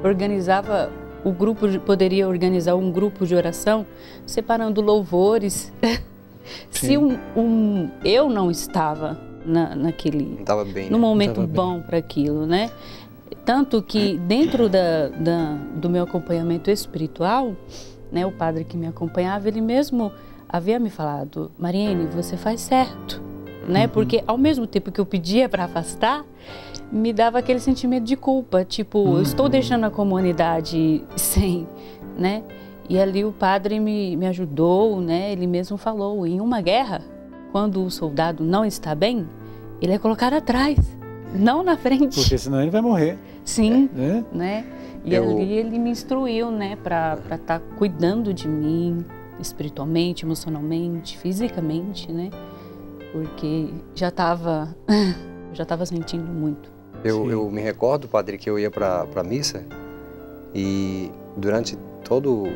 organizava o grupo, poderia organizar um grupo de oração separando louvores, se eu não estava naquele, tava bem, no momento bom para aquilo, né? Tanto que dentro do meu acompanhamento espiritual, né, o padre que me acompanhava, ele mesmo havia me falado, Mariene, você faz certo, né? Porque ao mesmo tempo que eu pedia para afastar, me dava aquele sentimento de culpa, tipo, eu estou deixando a comunidade sem, né? E ali o padre me ajudou, né? Ele mesmo falou, em uma guerra, quando o soldado não está bem, ele é colocado atrás. Não na frente. Porque senão ele vai morrer. Sim, né? E ali ele me instruiu, né? Para estar cuidando de mim, espiritualmente, emocionalmente, fisicamente, né? Porque já estava sentindo muito. Eu me recordo, padre, que eu ia para a missa e durante todo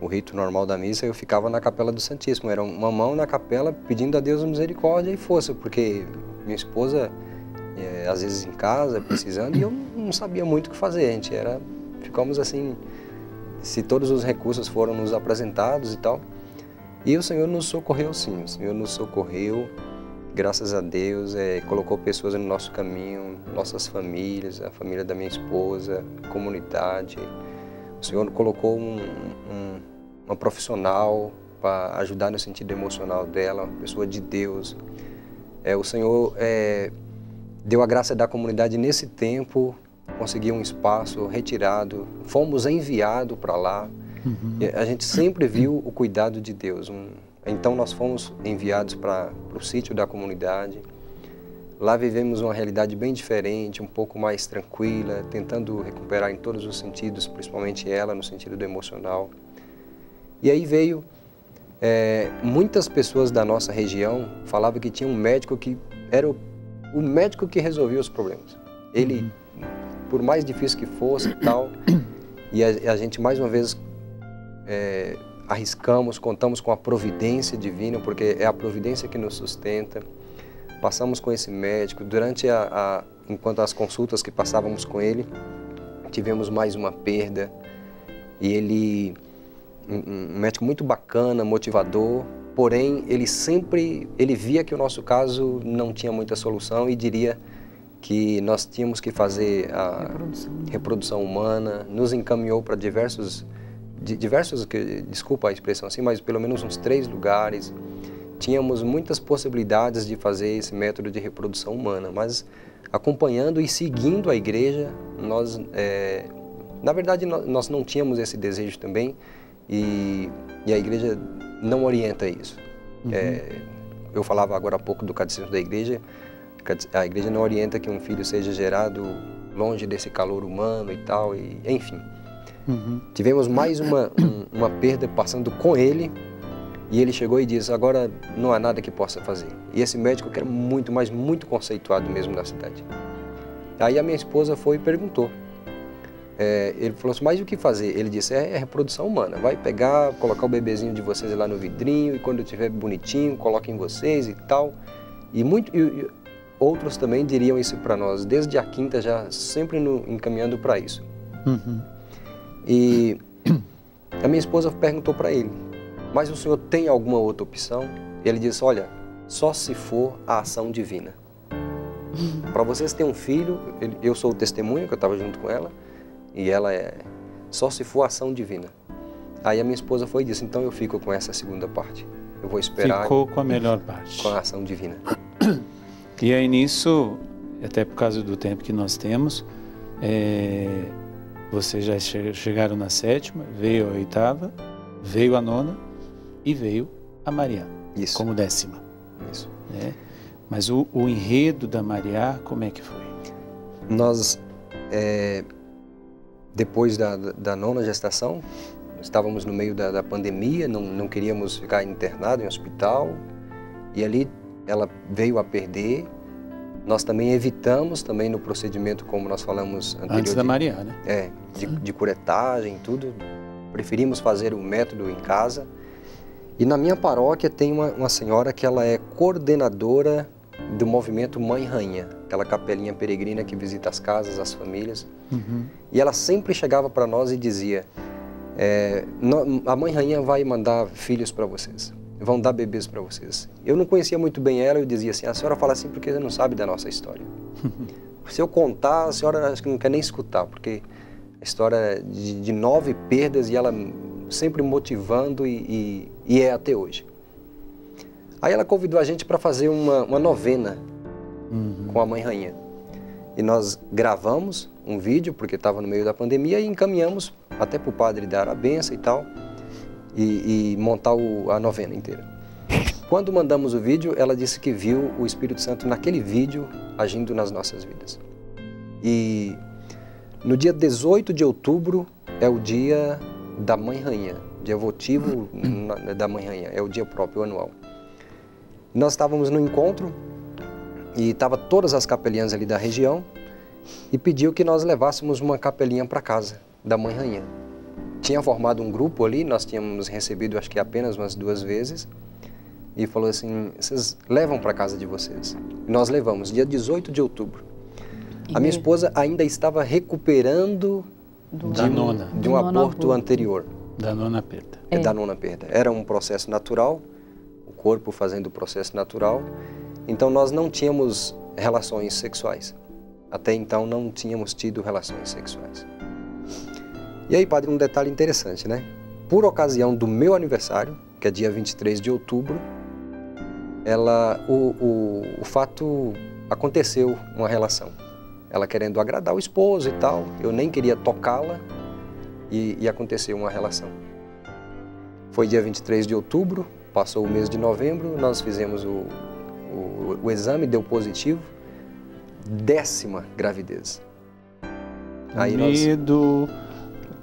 o rito normal da missa eu ficava na capela do Santíssimo. Era uma mão na capela pedindo a Deus misericórdia e força, porque minha esposa... às vezes em casa, precisando, e eu não sabia muito o que fazer, a gente ficamos assim, se todos os recursos foram nos apresentados e tal, e o Senhor nos socorreu sim, o Senhor nos socorreu, graças a Deus, colocou pessoas no nosso caminho, nossas famílias, a família da minha esposa, a comunidade, o Senhor colocou uma profissional para ajudar no sentido emocional dela, uma pessoa de Deus, o Senhor... deu a graça da comunidade nesse tempo, consegui um espaço retirado, fomos enviados para lá. A gente sempre viu o cuidado de Deus. Então nós fomos enviados para o sítio da comunidade. Lá vivemos uma realidade bem diferente, um pouco mais tranquila, tentando recuperar em todos os sentidos, principalmente ela, no sentido do emocional. E aí veio, muitas pessoas da nossa região falavam que tinha um médico que era o médico que resolvia os problemas. Ele, por mais difícil que fosse e tal, e a gente mais uma vez arriscamos, contamos com a providência divina, porque é a providência que nos sustenta. Passamos com esse médico, durante enquanto as consultas que passávamos com ele, tivemos mais uma perda. E ele, um médico muito bacana, motivador, porém ele via que o nosso caso não tinha muita solução e diria que nós tínhamos que fazer a reprodução humana. Nos encaminhou para diversos, desculpa a expressão assim, mas pelo menos uns 3 lugares. Tínhamos muitas possibilidades de fazer esse método de reprodução humana, mas acompanhando e seguindo a igreja, nós, na verdade, nós não tínhamos esse desejo também e a igreja não orienta isso. Uhum. Eu falava agora há pouco do catecismo da igreja, a igreja não orienta que um filho seja gerado longe desse calor humano e tal, e, enfim. Uhum. Tivemos mais uma perda passando com ele. E ele chegou e disse, agora não há nada que possa fazer. E esse médico que era muito, mas muito conceituado mesmo na cidade. Aí a minha esposa foi e perguntou. Ele falou assim, mas o que fazer? Ele disse, é reprodução humana. Vai pegar, colocar o bebezinho de vocês lá no vidrinho e quando estiver bonitinho, coloca em vocês e tal. E outros também diriam isso para nós, desde a quinta já sempre encaminhando para isso. Uhum. E a minha esposa perguntou para ele, mas o senhor tem alguma outra opção? Ele disse, olha, só se for a ação divina. Para vocês terem um filho, eu sou o testemunho, que eu estava junto com ela, e ela é só se for a ação divina. Aí a minha esposa foi e disse, então eu fico com essa segunda parte. Eu vou esperar... Ficou com a melhor parte. Com a ação divina. E aí nisso, até por causa do tempo que nós temos, vocês já chegaram na 7ª, veio a 8ª, veio a 9ª, e veio a Mariá, isso, como 10ª. Isso. Né? Mas o enredo da Mariá, como é que foi? Nós, depois da 9ª gestação, estávamos no meio da pandemia, não queríamos ficar internado em hospital, e ali ela veio a perder. Nós também evitamos, também no procedimento, como nós falamos anteriormente. Antes da Mariá, né? De curetagem, tudo. Preferimos fazer o método em casa. E na minha paróquia tem uma senhora que ela é coordenadora do movimento Mãe Rainha, aquela capelinha peregrina que visita as casas, as famílias. Uhum. E ela sempre chegava para nós e dizia, a Mãe Rainha vai mandar filhos para vocês, vão dar bebês para vocês. Eu não conhecia muito bem ela, eu dizia assim, a senhora fala assim porque você não sabe da nossa história. Se eu contar, a senhora acho que não quer nem escutar, porque a história de 9 perdas e ela sempre motivando e é até hoje. Aí ela convidou a gente para fazer uma novena. Uhum. Com a Mãe Rainha. E nós gravamos um vídeo, porque estava no meio da pandemia, e encaminhamos até para o padre dar a benção e tal, e montar a novena inteira. Quando mandamos o vídeo, ela disse que viu o Espírito Santo naquele vídeo agindo nas nossas vidas. E no dia 18 de outubro é o dia da Mãe Rainha, dia votivo da Mãe Rainha, é o dia próprio, anual. Nós estávamos no encontro e estavam todas as capelinhas ali da região e pediu que nós levássemos uma capelinha para casa da Mãe Rainha. Tinha formado um grupo ali, nós tínhamos recebido acho que apenas umas 2 vezes e falou assim, vocês levam para casa de vocês. E nós levamos, dia 18 de outubro. A minha esposa ainda estava recuperando de um aborto anterior. Da 9ª perda. Da 9ª perda. Era um processo natural, o corpo fazendo o processo natural. Então nós não tínhamos relações sexuais. Até então não tínhamos tido relações sexuais. E aí, padre, um detalhe interessante, né? Por ocasião do meu aniversário, que é dia 23 de outubro, o fato aconteceu, uma relação. Ela querendo agradar o esposo e tal, eu nem queria tocá-la e aconteceu uma relação. Foi dia 23 de outubro, passou o mês de novembro, nós fizemos o exame, deu positivo, 10ª gravidez. Aí medo,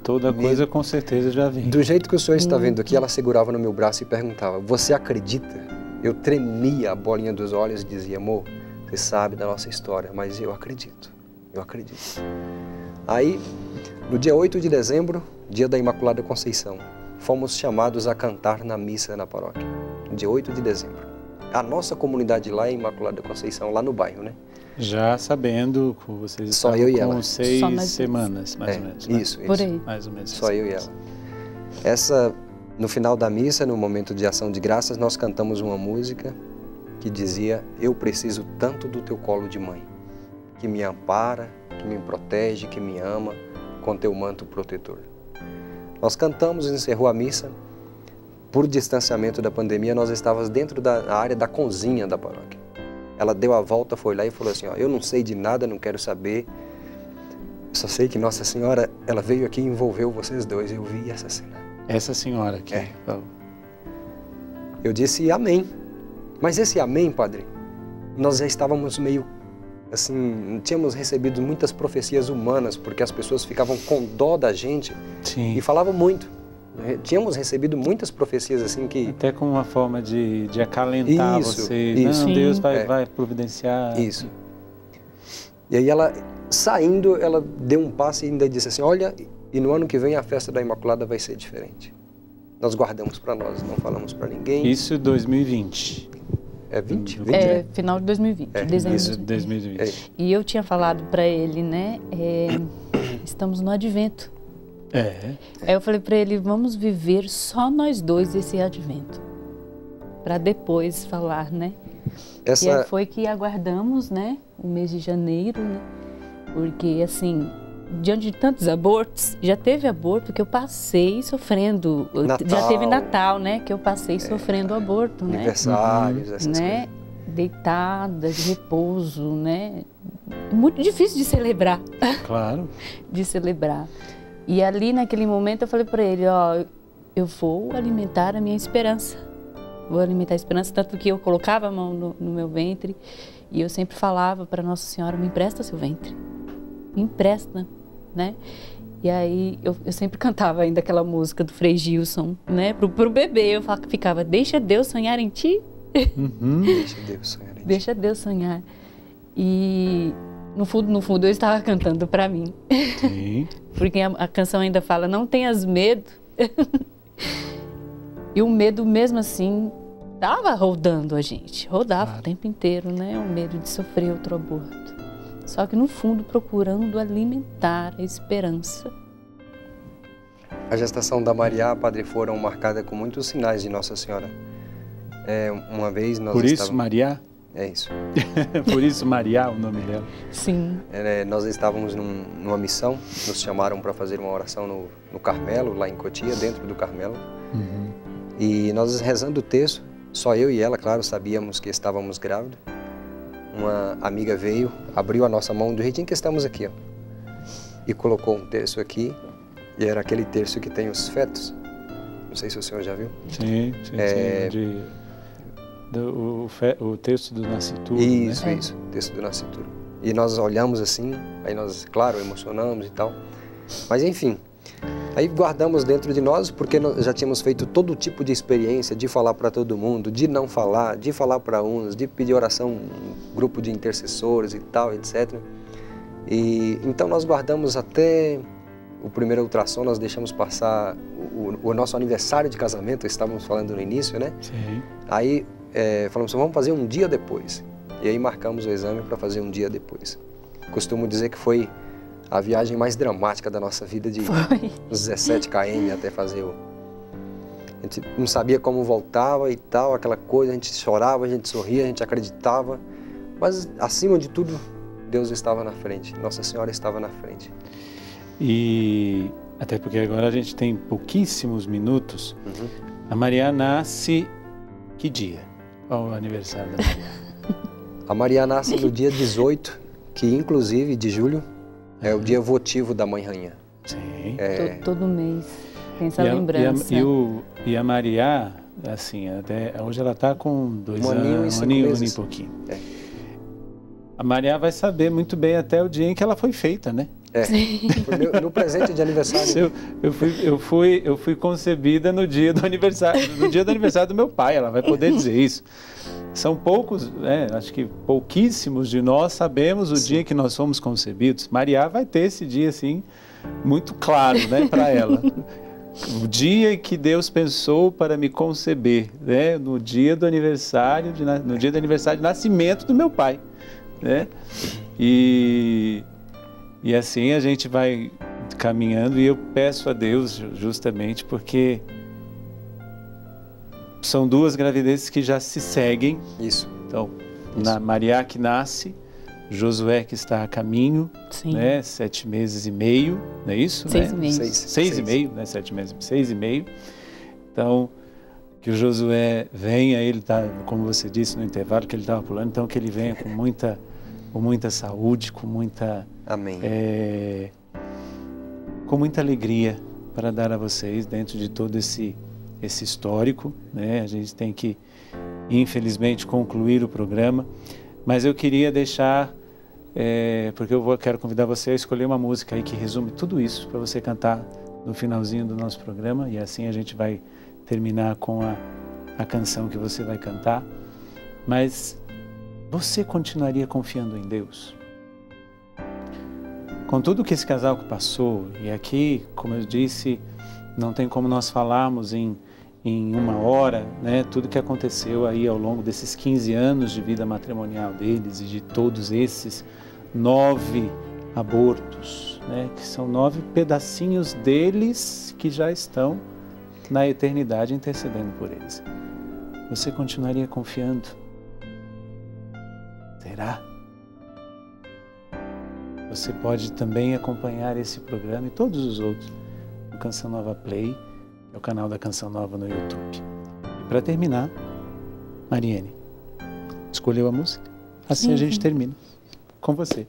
toda coisa com certeza já vem. Do jeito que o senhor está vendo aqui, ela segurava no meu braço e perguntava, você acredita? Eu tremia a bolinha dos olhos e dizia, amor, você sabe da nossa história, mas eu acredito. Eu acredito. Aí, no dia 8 de dezembro, dia da Imaculada Conceição, fomos chamados a cantar na missa na paróquia. Dia 8 de dezembro. a nossa comunidade lá em Imaculada Conceição, lá no bairro, né? Já sabendo, vocês estavam com 6 semanas, mais ou menos, né? Isso, isso. Por aí. Mais ou menos. Só eu e ela. Essa, no final da missa, no momento de ação de graças, nós cantamos uma música que dizia: eu preciso tanto do teu colo de mãe, que me ampara, que me protege, que me ama, com teu manto protetor. Nós cantamos, encerrou a missa. Por distanciamento da pandemia, nós estávamos dentro da área da cozinha da paróquia. Ela deu a volta, foi lá e falou assim: ó, eu não sei de nada, não quero saber, só sei que Nossa Senhora, ela veio aqui e envolveu vocês dois. Eu vi essa cena. Essa senhora aqui. É. Eu disse amém. Mas esse amém, padre, nós já estávamos meio assim, tínhamos recebido muitas profecias humanas, porque as pessoas ficavam com dó da gente. Sim. E falavam muito. Tínhamos recebido muitas profecias assim que... Até como uma forma de acalentar vocês. Isso. Não, Deus vai providenciar. Isso. E aí ela, saindo, ela deu um passo e ainda disse assim: olha, e no ano que vem a festa da Imaculada vai ser diferente. Nós guardamos para nós, não falamos para ninguém. Isso em 2020. É 20? É, final de 2020. É. Dezembro. Isso, 2020. É. E eu tinha falado para ele, né, estamos no advento. É. Aí eu falei para ele: vamos viver só nós dois esse advento, para depois falar, né? E aí foi que aguardamos, né, o mês de janeiro, né? Porque assim, diante de tantos abortos, já teve aborto que eu passei sofrendo, Natal. Já teve Natal, né, que eu passei sofrendo aborto, né? Aniversários, essas coisas. Deitada, de repouso, né? Muito difícil de celebrar. Claro. De celebrar. E ali, naquele momento, eu falei para ele: ó, eu vou alimentar a minha esperança. Vou alimentar a esperança, tanto que eu colocava a mão no meu ventre e eu sempre falava para Nossa Senhora: me empresta seu ventre. Me empresta, né? E aí, eu sempre cantava ainda aquela música do Frei Gilson, né? Pro bebê, eu ficava: deixa Deus sonhar em ti. Uhum. Deixa Deus sonhar em ti. Deixa Deus sonhar. E... No fundo, eu estava cantando para mim. Sim. Porque a canção ainda fala: não tenhas medo. E o medo, mesmo assim, estava rodando a gente. Rodava o tempo inteiro, né? O medo de sofrer outro aborto. Só que, no fundo, procurando alimentar a esperança. A gestação da Maria, padre, foram marcada com muitos sinais de Nossa Senhora. Uma vez nós Por isso, Maria... É isso. Por isso, Maria, o nome dela. Sim. Nós estávamos numa missão, nos chamaram para fazer uma oração no Carmelo, lá em Cotia, dentro do Carmelo. Uhum. E nós rezando o texto, só eu e ela, claro, sabíamos que estávamos grávidos. Uma amiga veio, abriu a nossa mão do jeitinho que estamos aqui, ó, e colocou um terço aqui, e era aquele terço que tem os fetos. Não sei se o senhor já viu. Sim, sim, sim. O texto do nascituro, isso, né? Isso, o texto do nascituro. E nós olhamos assim, aí nós, claro, emocionamos e tal. Mas enfim, aí guardamos dentro de nós, porque nós já tínhamos feito todo tipo de experiência, de falar para todo mundo, de não falar, de falar para uns, de pedir oração, um grupo de intercessores e tal, etc. E então nós guardamos até o primeiro ultrassom, nós deixamos passar o nosso aniversário de casamento, estávamos falando no início, né? Sim. Aí... falamos assim: vamos fazer um dia depois. E aí marcamos o exame para fazer um dia depois. Costumo dizer que foi a viagem mais dramática da nossa vida, de uns 17 km até fazer o... A gente não sabia como voltava e tal, aquela coisa, a gente chorava, a gente sorria, a gente acreditava. Mas, acima de tudo, Deus estava na frente, Nossa Senhora estava na frente. E até porque agora a gente tem pouquíssimos minutos. Uhum. A Maria nasce que dia? Qual o aniversário da Maria? A Maria nasce no dia 18, que inclusive de julho, é o dia votivo da Mãe Rainha. Sim. Todo mês tem essa lembrança. E a Maria, assim, até hoje ela está com 2 anos, um aninho e pouquinho. É. A Maria vai saber muito bem até o dia em que ela foi feita, né? É. No presente de aniversário. Eu fui concebida no dia do aniversário, do meu pai. Ela vai poder dizer isso. São poucos, né, acho que pouquíssimos de nós sabemos o dia que nós fomos concebidos. Maria vai ter esse dia assim muito claro, né, para ela. o dia que Deus pensou para me conceber, né? No dia do aniversário, no dia do nascimento do meu pai, né? E assim a gente vai caminhando, e eu peço a Deus justamente porque são duas gravidezes que já se seguem. Isso. Então, isso. Na Maria que nasce, Josué que está a caminho, né? 7 meses e meio, não é isso? 6 meses. 6 e meio, né? 7 meses, 6 e meio. Então, que o Josué venha, ele está, como você disse no intervalo que ele estava pulando, então que ele venha com muita, com muita saúde, com muita... Amém. Com muita alegria para dar a vocês dentro de todo esse histórico, né? A gente tem que, infelizmente, concluir o programa, mas eu queria deixar, porque quero convidar você a escolher uma música aí que resume tudo isso para você cantar no finalzinho do nosso programa, e assim a gente vai terminar com a canção que você vai cantar. Mas você continuaria confiando em Deus? Com tudo que esse casal passou, e aqui, como eu disse, não tem como nós falarmos em uma hora, né? Tudo que aconteceu aí ao longo desses 15 anos de vida matrimonial deles e de todos esses 9 abortos, né? Que são 9 pedacinhos deles que já estão na eternidade intercedendo por eles. Você continuaria confiando? Será? Você pode também acompanhar esse programa e todos os outros no Canção Nova Play, é o canal da Canção Nova no YouTube. E para terminar, Mariene, escolheu a música? Assim sim, a gente termina. Com você.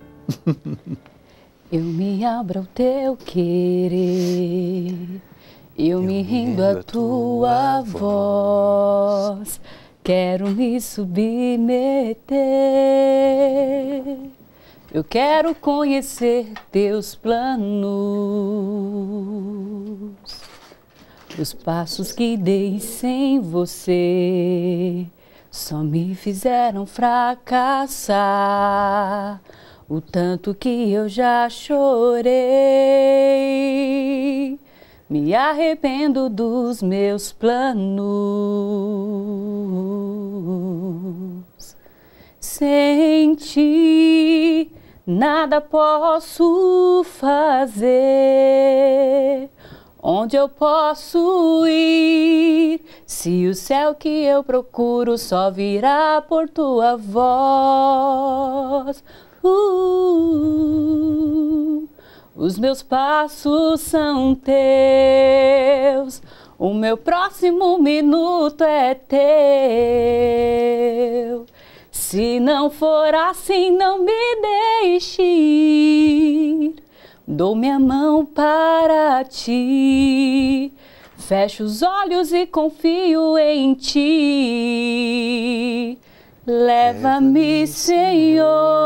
Eu me abro ao teu querer, eu me rindo à tua voz, quero me submeter, eu quero conhecer teus planos. Os passos que dei sem você só me fizeram fracassar. O tanto que eu já chorei, me arrependo dos meus planos. Sem ti, nada posso fazer. Onde eu posso ir, se o céu que eu procuro só virá por tua voz? Os meus passos são teus, o meu próximo minuto é teu. Se não for assim, não me deixe ir. Dou minha mão para ti, fecho os olhos e confio em ti. Leva-me, Senhor,